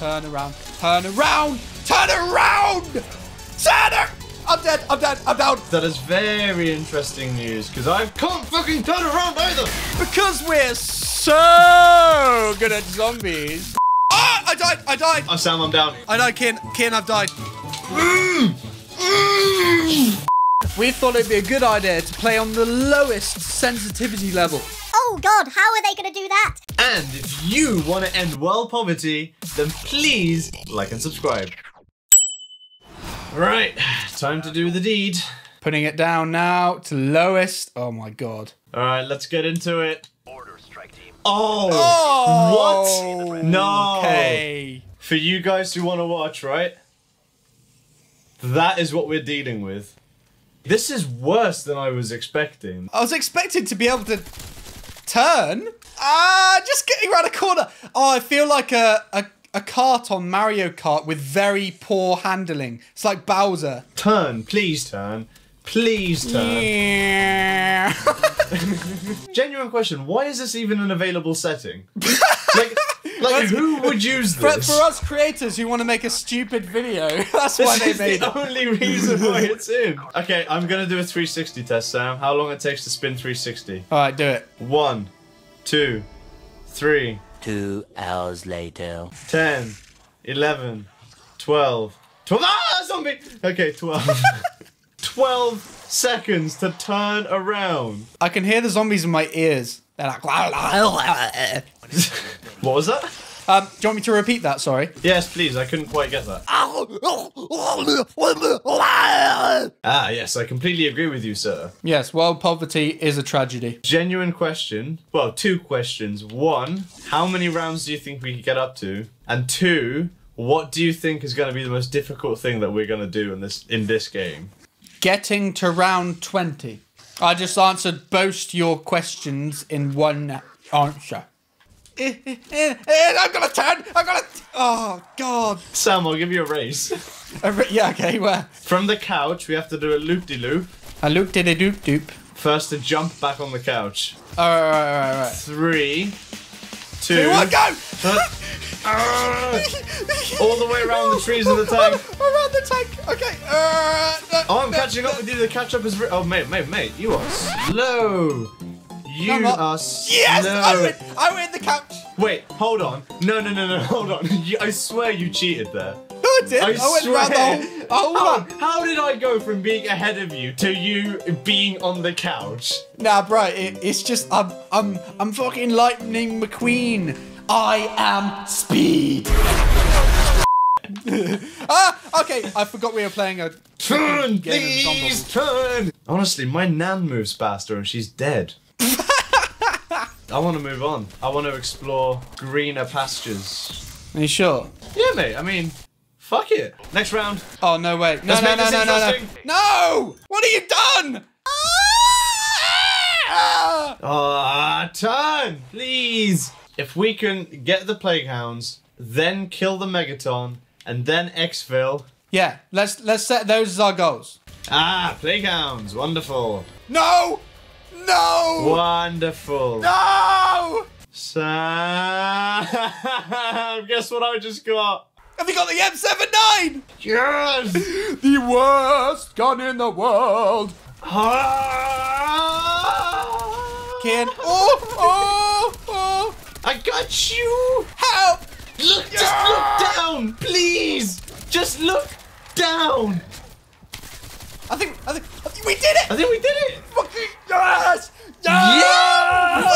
Turn around. Turn around. Turn around. Turn around. I'm dead. I'm dead. I'm down. That is very interesting news because I can't fucking turn around either. Because we're so good at zombies. Ah! Oh, I died. I died. I'm Sam. I'm down. I know, Ken. Ken, I've died. We thought it'd be a good idea to play on the lowest sensitivity level. Oh God, how are they going to do that? And if you want to end world poverty, then please like and subscribe. Right, time to do the deed. Putting it down now to lowest. Oh my God. All right, let's get into it. Order, strike team. Oh, what? No. Okay. For you guys who want to watch, right? That is what we're dealing with. This is worse than I was expecting. I was expecting to be able to turn. Just getting around a corner. Oh, I feel like a cart on Mario Kart with very poor handling. It's like Bowser. Turn, please turn. Please turn. Yeah. Genuine question, why is this even an available setting? Like who would use this? For us creators who want to make a stupid video, that's why they made it. This is the only reason why it's in. Okay, I'm going to do a 360 test, Sam. How long it takes to spin 360. All right, do it. 1, 2, 3. 2 hours later. 10, 11, 12. 12, ah, zombie! Okay, 12. 12 seconds to turn around. I can hear the zombies in my ears. They're like, what was that? Do you want me to repeat that? Sorry. Yes, please. I couldn't quite get that. Ah, yes. I completely agree with you, sir. Yes, world poverty is a tragedy. Genuine question. Well, two questions. One, how many rounds do you think we could get up to? And two, what do you think is going to be the most difficult thing that we're going to do in this game? Getting to round 20. I just answered both your questions in one answer. I'm gonna turn. I'm gonna. Oh God. Sam, I'll give you a race. Yeah. Okay. Where? From the couch, we have to do a loop-de-loop. A loop-de-de-doop-doop. First to jump back on the couch. All right. 3, 2, 1, go! All the way around the trees of the tank. Around the tank. Okay. I'm catching up with you. The catch up is. Oh mate, you are slow. You are slow. Yes, I win the couch. Wait, hold on. No, hold on. I swear you cheated there. No, I did. I went around the whole. Hold on. How did I go from being ahead of you to you being on the couch? Nah, bro, it's just I'm fucking Lightning McQueen. I am speed. Okay, I forgot we were playing a turn. Please turn. Honestly, my nan moves faster and she's dead. I want to move on. I want to explore greener pastures. Are you sure? Yeah, mate. I mean, fuck it. Next round. Oh, no, wait. No. What have you done? Turn, please. If we can get the Plaguehounds, then kill the Megaton, and then exfil. Yeah, let's set those as our goals. Ah, Plaguehounds. Wonderful. No! No! Wonderful. No! Sam, guess what I just got? Have you got the M79? Yes! The worst gun in the world. Ken. Oh! I got you! Help! Look, yeah! Just look down, please! Just look down! I think we did it! I think we did it! Fucking yes! Yes!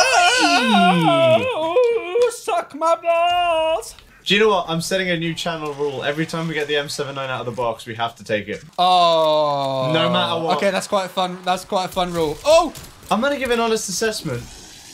Oh, suck my balls! Do you know what? I'm setting a new channel rule. Every time we get the M79 out of the box, we have to take it. Oh. No matter what. Okay, that's quite fun. That's quite a fun rule. Oh! I'm gonna give an honest assessment.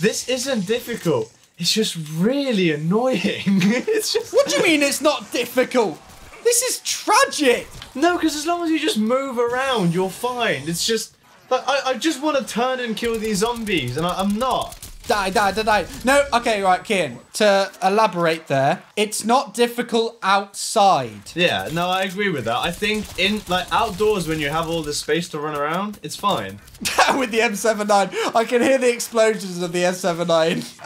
This isn't difficult. It's just really annoying. It's just. What do you mean it's not difficult? This is tragic. No, because as long as you just move around, you're fine. It's just, like, I just want to turn and kill these zombies, and I'm not. Die, die, die, die. No, okay, right, Kian. to elaborate there, it's not difficult outside. Yeah, no, I agree with that. I think in like outdoors when you have all this space to run around, it's fine. With the M79, I can hear the explosions of the M79.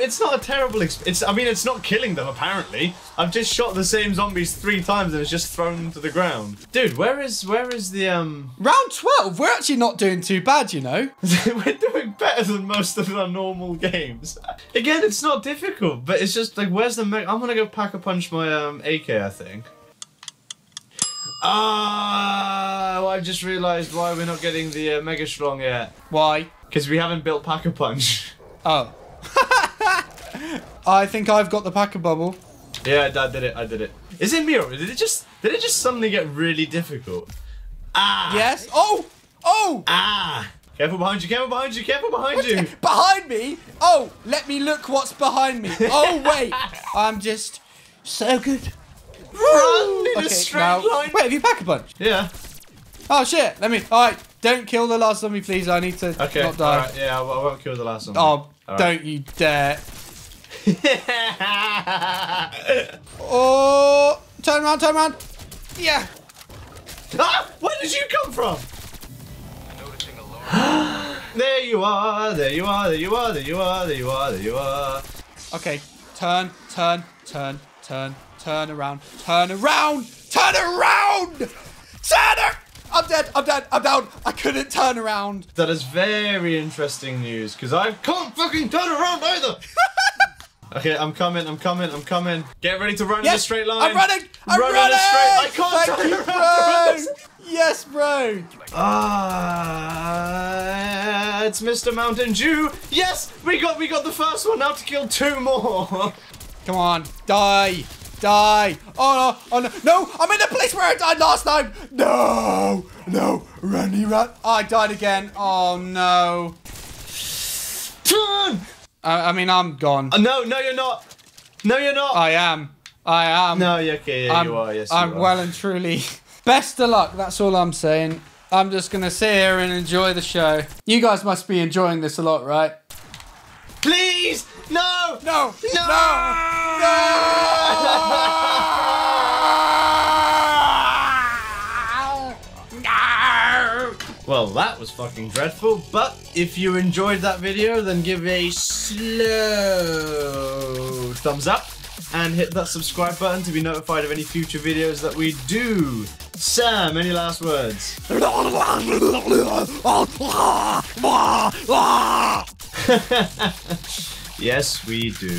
It's not a terrible experience. I mean, it's not killing them apparently. I've just shot the same zombies 3 times and it's just thrown them to the ground. Dude, where is the round 12? We're actually not doing too bad, you know. We're doing better than most of our normal games. Again, it's not difficult, but it's just like, where's the I'm gonna go pack-a-punch my AK, I think. Ah, well, I've just realised why we're not getting the Mega Strong yet. Why? Because we haven't built pack-a-punch. Oh. I think I've got the pack-a-bubble. Yeah, I did it. I did it. Is it me or did it just suddenly get really difficult? Ah. Yes. Oh. Oh. Ah. Careful behind you. Careful behind you. Careful behind you. Behind me. Oh, let me look what's behind me. Oh wait. I'm just so good. Run in a straight line. Wait, have you pack-a-punch? Yeah. Oh shit. Let me. All right. Don't kill the last zombie, please. I need to not die. All right. Yeah, I won't kill the last zombie. Oh, right. Don't you dare. Oh, turn around, turn around. Yeah. Ah, where did you come from? There you are, there you are, there you are, there you are, there you are, there you are. Okay, turn, turn, turn, turn, turn around, turn around, turn around, turn around. I'm dead, I'm dead, I'm down. I couldn't turn around. That is very interesting news, because I can't fucking turn around either. Okay, I'm coming, I'm coming, I'm coming. Get ready to run in a straight line. I'm running! I'm running! I can't turn around! Yes, bro! Ah, it's Mr. Mountain Dew! Yes! We got the first one now to kill 2 more! Come on, die! Die! Oh no, oh no, no! I'm in the place where I died last time! No! No! Runny run! Oh, I died again! Oh no! Turn! I mean, I'm gone. No, no, you're not. No, you're not. I am. I am. No, okay, yeah, you are. Yes, I'm well and truly. Best of luck. That's all I'm saying. I'm just going to sit here and enjoy the show. You guys must be enjoying this a lot, right? Please. No. No. No. No. No. No. Well, that was fucking dreadful, but if you enjoyed that video, then give a slow thumbs up and hit that subscribe button to be notified of any future videos that we do. Sam, any last words? Yes, we do.